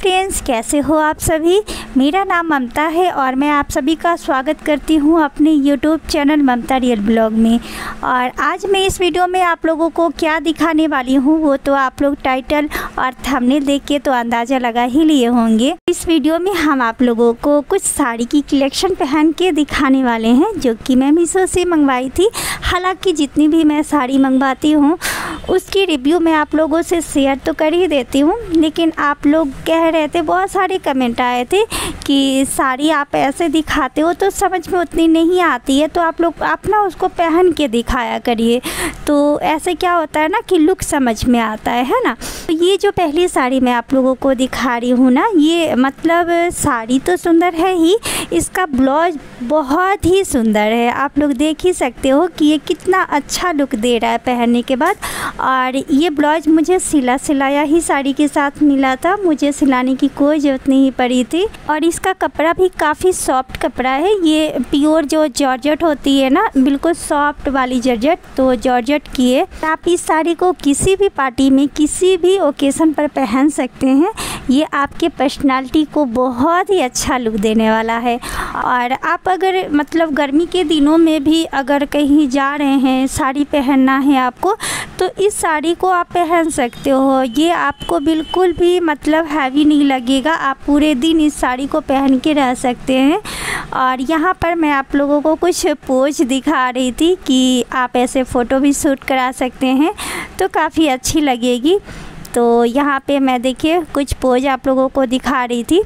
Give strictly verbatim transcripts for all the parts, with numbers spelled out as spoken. Friends, कैसे हो आप सभी। मेरा नाम ममता है और मैं आप सभी का स्वागत करती हूं अपने YouTube channel Mamta real blog में। और आज मैं इस वीडियो में आप लोगों को क्या दिखाने वाली हूं वो तो आप लोग टाइटल और थंबनेल देख के तो अंदाज़ा लगा ही लिए होंगे। इस वीडियो में हम आप लोगों को कुछ साड़ी की कलेक्शन पहन के दिखाने वाले हैं जो कि मैं मीशो से मंगवाई थी। हालाँकि जितनी भी मैं साड़ी मंगवाती हूँ उसकी रिव्यू मैं आप लोगों से शेयर तो कर ही देती हूँ, लेकिन आप लोग कह रहे थे, बहुत सारे कमेंट आए थे कि साड़ी आप ऐसे दिखाते हो तो समझ में उतनी नहीं आती है, तो आप लोग अपना उसको पहन के दिखाया करिए। तो ऐसे क्या होता है ना कि लुक समझ में आता है, है ना। तो ये जो पहली साड़ी मैं आप लोगों को दिखा रही हूँ ना, ये मतलब साड़ी तो सुंदर है ही, इसका ब्लाउज बहुत ही सुंदर है। आप लोग देख ही सकते हो कि ये कितना अच्छा लुक दे रहा है पहनने के बाद। और ये ब्लाउज मुझे सिला सिलाया ही साड़ी के साथ मिला था, मुझे सिलाने की कोई ज़रूरत नहीं पड़ी थी। और इसका कपड़ा भी काफ़ी सॉफ्ट कपड़ा है, ये प्योर जो जॉर्जेट होती है ना, बिल्कुल सॉफ्ट वाली जॉर्जेट, तो जॉर्जेट की है। आप इस साड़ी को किसी भी पार्टी में, किसी भी ओकेज़न पर पहन सकते हैं। ये आपके पर्सनालिटी को बहुत ही अच्छा लुक देने वाला है। और आप अगर मतलब गर्मी के दिनों में भी अगर कहीं जा रहे हैं, साड़ी पहनना है आपको, तो इस साड़ी को आप पहन सकते हो। ये आपको बिल्कुल भी मतलब हैवी नहीं लगेगा, आप पूरे दिन इस साड़ी को पहन के रह सकते हैं। और यहाँ पर मैं आप लोगों को कुछ पोज दिखा रही थी कि आप ऐसे फ़ोटो भी शूट करा सकते हैं तो काफ़ी अच्छी लगेगी। तो यहाँ पे मैं देखिए कुछ पोज आप लोगों को दिखा रही थी।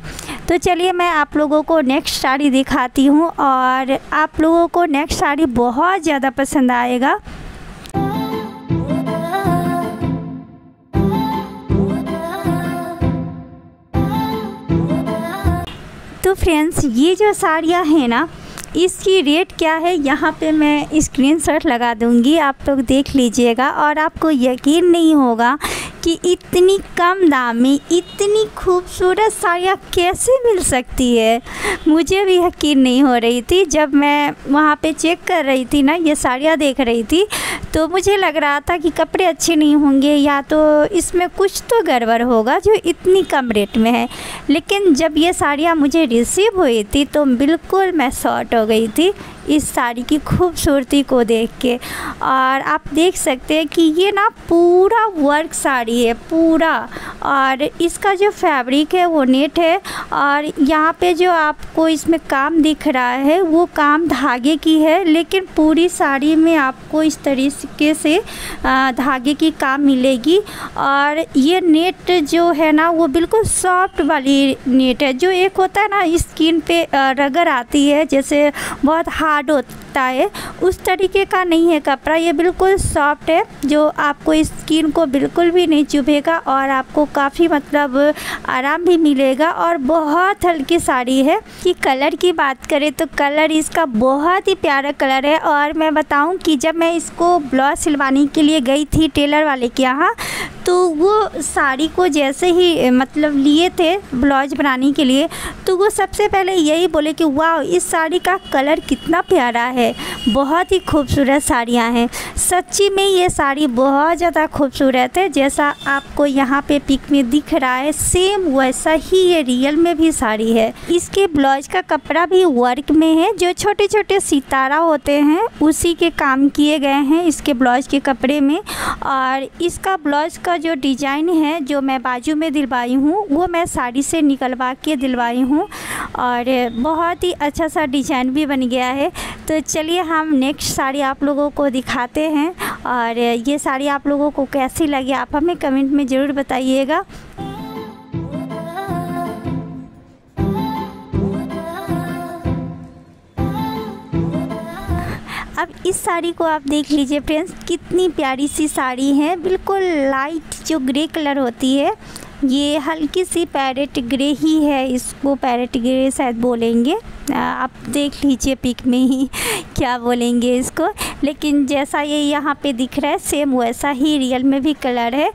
तो चलिए मैं आप लोगों को नेक्स्ट साड़ी दिखाती हूँ और आप लोगों को नेक्स्ट साड़ी बहुत ज़्यादा पसंद आएगा। तो फ्रेंड्स, ये जो साड़ियाँ हैं ना, इसकी रेट क्या है यहाँ पे मैं स्क्रीनशॉट लगा दूँगी, आप लोग देख लीजिएगा। और आपको यकीन नहीं होगा कि इतनी कम दाम में इतनी खूबसूरत साड़ियाँ कैसे मिल सकती है। मुझे भी यकीन नहीं हो रही थी जब मैं वहाँ पे चेक कर रही थी ना, ये साड़ियाँ देख रही थी, तो मुझे लग रहा था कि कपड़े अच्छे नहीं होंगे या तो इसमें कुछ तो गड़बड़ होगा जो इतनी कम रेट में है। लेकिन जब ये साड़ियाँ मुझे रिसीव हुई थी तो बिल्कुल मैं शॉर्ट हो गई थी इस साड़ी की खूबसूरती को देख के। और आप देख सकते हैं कि ये ना पूरा वर्क साड़ी है, पूरा। और इसका जो फैब्रिक है वो नेट है, और यहाँ पे जो आपको इसमें काम दिख रहा है वो काम धागे की है, लेकिन पूरी साड़ी में आपको इस तरीके से धागे की काम मिलेगी। और ये नेट जो है ना वो बिल्कुल सॉफ्ट वाली नेट है, जो एक होता है ना स्किन पे रगड़ आती है जैसे बहुत हार्ड होता है, उस तरीके का नहीं है कपड़ा। ये बिल्कुल सॉफ्ट है जो आपको स्किन को बिल्कुल भी नहीं चुभेगा और आपको काफ़ी मतलब आराम भी मिलेगा। और बहुत हल्की साड़ी है। कि कलर की बात करें तो कलर इसका बहुत ही प्यारा कलर है। और मैं बताऊं कि जब मैं इसको ब्लाउज सिलवाने के लिए गई थी टेलर वाले के यहाँ, तो वो साड़ी को जैसे ही मतलब लिए थे ब्लाउज बनाने के लिए, तो वो सबसे पहले यही बोले कि वाह, इस साड़ी का कलर कितना प्यारा है, बहुत ही खूबसूरत साड़ियाँ हैं। सच्ची में ये साड़ी बहुत ज़्यादा खूबसूरत है। जैसा आपको यहाँ पे पिक में दिख रहा है सेम वैसा ही ये रियल में भी साड़ी है। इसके ब्लाउज का कपड़ा भी वर्क में है, जो छोटे छोटे सितारा होते हैं उसी के काम किए गए हैं इसके ब्लाउज के कपड़े में। और इसका ब्लाउज का जो डिज़ाइन है जो मैं बाजू में दिलवाई हूँ वो मैं साड़ी से निकलवा के दिलवाई हूँ, और बहुत ही अच्छा सा डिज़ाइन भी बन गया है। तो चलिए हम नेक्स्ट साड़ी आप लोगों को दिखाते हैं, और ये साड़ी आप लोगों को कैसी लगी आप हमें कमेंट में ज़रूर बताइएगा। अब इस साड़ी को आप देख लीजिए फ्रेंड्स, कितनी प्यारी सी साड़ी है, बिल्कुल लाइट जो ग्रे कलर होती है, ये हल्की सी पैरेट ग्रे ही है, इसको पैरेट ग्रे शायद बोलेंगे। आप देख लीजिए पिक में ही क्या बोलेंगे इसको। लेकिन जैसा ये यहाँ पे दिख रहा है सेम वैसा ही रियल में भी कलर है।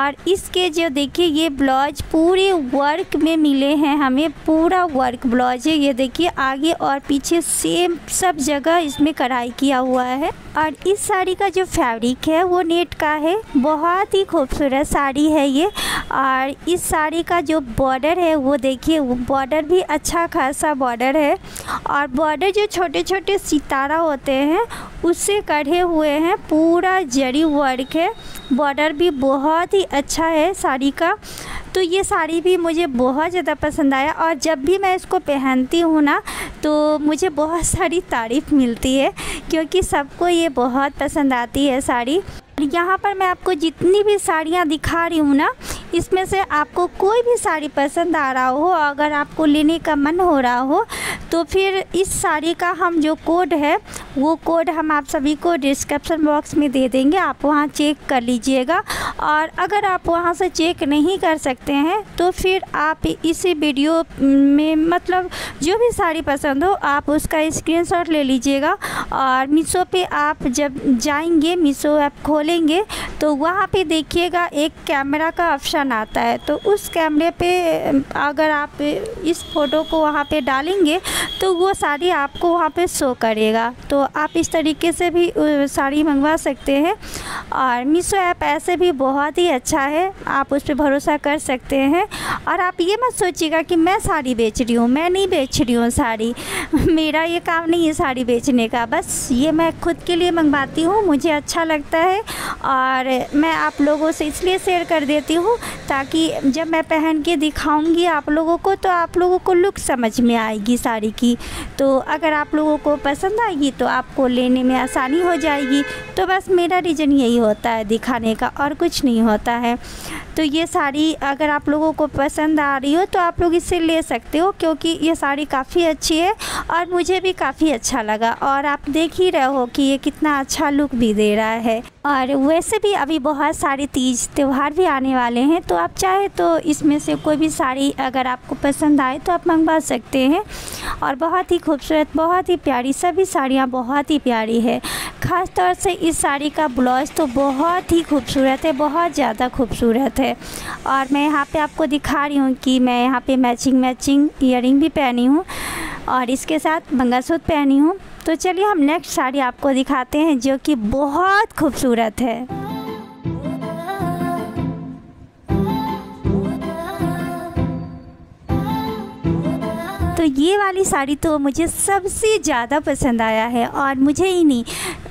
और इसके जो देखिए ये ब्लाउज पूरे वर्क में मिले हैं हमें, पूरा वर्क ब्लाउज है ये देखिए, आगे और पीछे सेम सब जगह इसमें कढ़ाई किया हुआ है। और इस साड़ी का जो फैब्रिक है वो नेट का है, बहुत ही खूबसूरत साड़ी है ये। और इस साड़ी का जो बॉर्डर है वो देखिए, बॉर्डर भी अच्छा खासा बॉर्डर है। और बॉर्डर जो छोटे छोटे सितारा होते हैं उससे कढ़े हुए हैं, पूरा जरी वर्क है, बॉर्डर भी बहुत ही अच्छा है साड़ी का। तो ये साड़ी भी मुझे बहुत ज़्यादा पसंद आया और जब भी मैं इसको पहनती हूँ ना तो मुझे बहुत सारी तारीफ़ मिलती है, क्योंकि सबको ये बहुत पसंद आती है साड़ी। यहाँ पर मैं आपको जितनी भी साड़ियाँ दिखा रही हूँ ना, इसमें से आपको कोई भी साड़ी पसंद आ रहा हो, अगर आपको लेने का मन हो रहा हो तो फिर इस साड़ी का हम जो कोड है वो कोड हम आप सभी को डिस्क्रिप्शन बॉक्स में दे देंगे, आप वहाँ चेक कर लीजिएगा। और अगर आप वहाँ से चेक नहीं कर सकते हैं तो फिर आप इसी वीडियो में मतलब जो भी साड़ी पसंद हो आप उसका स्क्रीनशॉट ले लीजिएगा। और मीशो पे आप जब जाएंगे, मीशो ऐप खोलेंगे तो वहाँ पे देखिएगा एक कैमरा का ऑप्शन आता है, तो उस कैमरे पे अगर आप इस फ़ोटो को वहाँ पे डालेंगे तो वो साड़ी आपको वहाँ पे शो करेगा। तो आप इस तरीके से भी साड़ी मंगवा सकते हैं। और मीशो ऐप ऐसे भी बहुत ही अच्छा है, आप उस पर भरोसा कर सकते हैं। और आप ये मत सोचिएगा कि मैं साड़ी बेच रही हूँ, मैं नहीं बेच रही हूँ साड़ी, मेरा ये काम नहीं है साड़ी बेचने का, बस ये मैं खुद के लिए मंगवाती हूँ, मुझे अच्छा लगता है और मैं आप लोगों से इसलिए शेयर कर देती हूँ ताकि जब मैं पहन के दिखाऊंगी आप लोगों को तो आप लोगों को लुक समझ में आएगी साड़ी की। तो अगर आप लोगों को पसंद आएगी तो आपको लेने में आसानी हो जाएगी। तो बस मेरा रीज़न यही होता है दिखाने का, और कुछ नहीं होता है। तो ये साड़ी अगर आप लोगों को पसंद आ रही हो तो आप लोग इसे ले सकते हो, क्योंकि ये साड़ी काफ़ी अच्छी है और मुझे भी काफ़ी अच्छा लगा। और आप देख ही रहे हो कि ये कितना अच्छा लुक भी दे रहा है। और वैसे भी अभी बहुत सारे तीज त्यौहार भी आने वाले हैं, तो आप चाहे तो इसमें से कोई भी साड़ी अगर आपको पसंद आए तो आप मंगवा सकते हैं। और बहुत ही खूबसूरत, बहुत ही प्यारी, सभी साड़ियाँ बहुत ही प्यारी है। ख़ास तौर से इस साड़ी का ब्लाउज तो बहुत ही खूबसूरत है, बहुत ज़्यादा खूबसूरत है। और मैं यहाँ पे आपको दिखा रही हूँ कि मैं यहाँ पे मैचिंग मैचिंग ईयररिंग भी पहनी हूँ और इसके साथ मंगलसूत्र पहनी हूँ। तो चलिए हम नेक्स्ट साड़ी आपको दिखाते हैं जो कि बहुत खूबसूरत है। तो ये वाली साड़ी तो मुझे सबसे ज़्यादा पसंद आया है, और मुझे ही नहीं,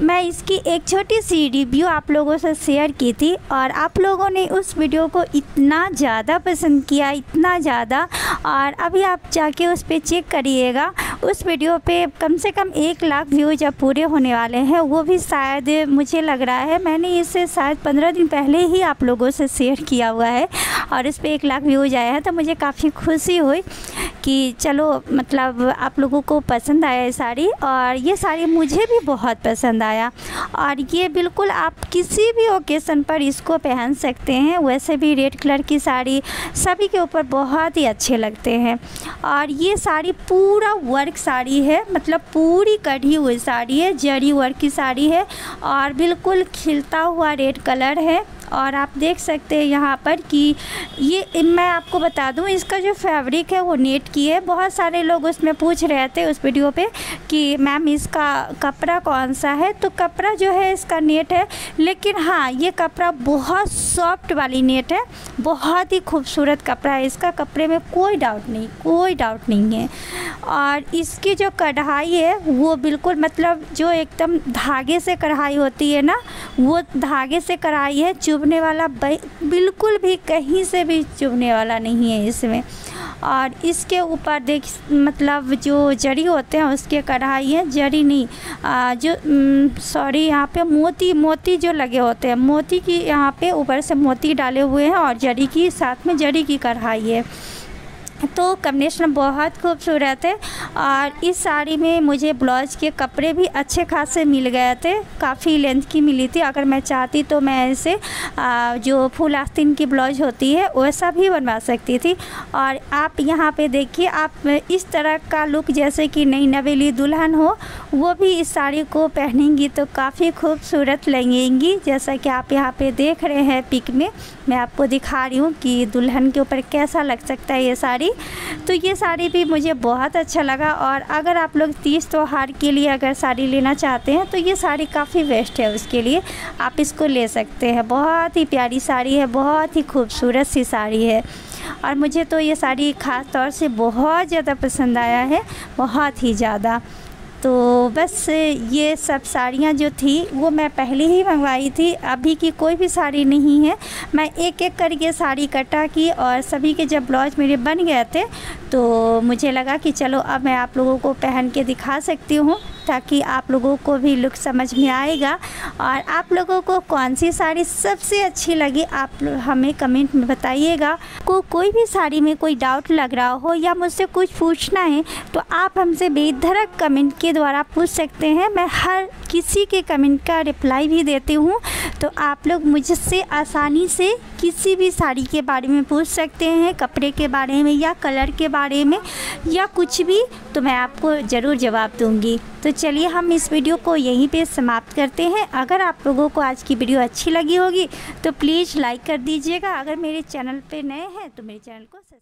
मैं इसकी एक छोटी सी रिव्यू आप लोगों से शेयर की थी और आप लोगों ने उस वीडियो को इतना ज़्यादा पसंद किया, इतना ज़्यादा। और अभी आप जाके उस पर चेक करिएगा, उस वीडियो पे कम से कम एक लाख व्यू जब पूरे होने वाले हैं, वो भी शायद मुझे लग रहा है मैंने इससे शायद पंद्रह दिन पहले ही आप लोगों से शेयर किया हुआ है और इस पर एक लाख व्यूज आया है। तो मुझे काफ़ी खुशी हुई कि चलो मतलब आप लोगों को पसंद आया ये साड़ी, और ये साड़ी मुझे भी बहुत पसंद आया। और ये बिल्कुल आप किसी भी ओकेज़न पर इसको पहन सकते हैं, वैसे भी रेड कलर की साड़ी सभी के ऊपर बहुत ही अच्छे लगते हैं। और ये साड़ी पूरा वर्क साड़ी है, मतलब पूरी कढ़ी हुई साड़ी है, जरी वर्क की साड़ी है और बिल्कुल खिलता हुआ रेड कलर है। और आप देख सकते हैं यहाँ पर कि ये मैं आपको बता दूँ इसका जो फैब्रिक है वो नेट की है। बहुत सारे लोग उसमें पूछ रहे थे उस वीडियो पे कि मैम इसका कपड़ा कौन सा है, तो कपड़ा जो है इसका नेट है, लेकिन हाँ ये कपड़ा बहुत सॉफ्ट वाली नेट है, बहुत ही खूबसूरत कपड़ा है इसका, कपड़े में कोई डाउट नहीं, कोई डाउट नहीं है। और इसकी जो कढ़ाई है वो बिल्कुल मतलब जो एकदम धागे से कढ़ाई होती है ना, वो धागे से कढ़ाई है, चुभने वाला बिल्कुल भी कहीं से भी चुभने वाला नहीं है इसमें। और इसके ऊपर देख मतलब जो जरी होते हैं उसके कढ़ाई है, जरी नहीं आ, जो सॉरी यहाँ पे मोती मोती जो लगे होते हैं, मोती की यहाँ पे ऊपर से मोती डाले हुए हैं और जरी की साथ में जरी की कढ़ाई है। तो कॉम्बिनेशन बहुत खूबसूरत है। और इस साड़ी में मुझे ब्लाउज के कपड़े भी अच्छे खासे मिल गए थे, काफ़ी लेंथ की मिली थी। अगर मैं चाहती तो मैं इसे जो फुल आस्तीन की ब्लाउज होती है वैसा भी बनवा सकती थी। और आप यहाँ पे देखिए, आप इस तरह का लुक जैसे कि नई नवेली दुल्हन हो वो भी इस साड़ी को पहनेंगी तो काफ़ी खूबसूरत लगेंगी। जैसा कि आप यहाँ पर देख रहे हैं पिक में मैं आपको दिखा रही हूँ कि दुल्हन के ऊपर कैसा लग सकता है ये साड़ी। तो ये साड़ी भी मुझे बहुत अच्छा लगा। और अगर आप लोग तीज त्योहार के लिए अगर साड़ी लेना चाहते हैं तो ये साड़ी काफ़ी बेस्ट है, उसके लिए आप इसको ले सकते हैं। बहुत ही प्यारी साड़ी है, बहुत ही खूबसूरत सी साड़ी है। और मुझे तो ये साड़ी ख़ास तौर से बहुत ज़्यादा पसंद आया है, बहुत ही ज़्यादा। तो बस ये सब साड़ियाँ जो थी वो मैं पहले ही मंगवाई थी, अभी की कोई भी साड़ी नहीं है। मैं एक एक करके साड़ी इकट्ठा की और सभी के जब ब्लाउज मेरे बन गए थे तो मुझे लगा कि चलो अब मैं आप लोगों को पहन के दिखा सकती हूँ ताकि आप लोगों को भी लुक समझ में आएगा। और आप लोगों को कौन सी साड़ी सबसे अच्छी लगी आप हमें कमेंट में बताइएगा। को कोई भी साड़ी में कोई डाउट लग रहा हो या मुझसे कुछ पूछना है तो आप हमसे बेधड़क कमेंट के द्वारा पूछ सकते हैं। मैं हर किसी के कमेंट का रिप्लाई भी देती हूँ, तो आप लोग मुझसे आसानी से किसी भी साड़ी के बारे में पूछ सकते हैं, कपड़े के बारे में या कलर के बारे में या कुछ भी, तो मैं आपको ज़रूर जवाब दूंगी। तो चलिए हम इस वीडियो को यहीं पे समाप्त करते हैं। अगर आप लोगों को आज की वीडियो अच्छी लगी होगी तो प्लीज़ लाइक कर दीजिएगा। अगर मेरे चैनल पे नए हैं तो मेरे चैनल को सब्सक्राइब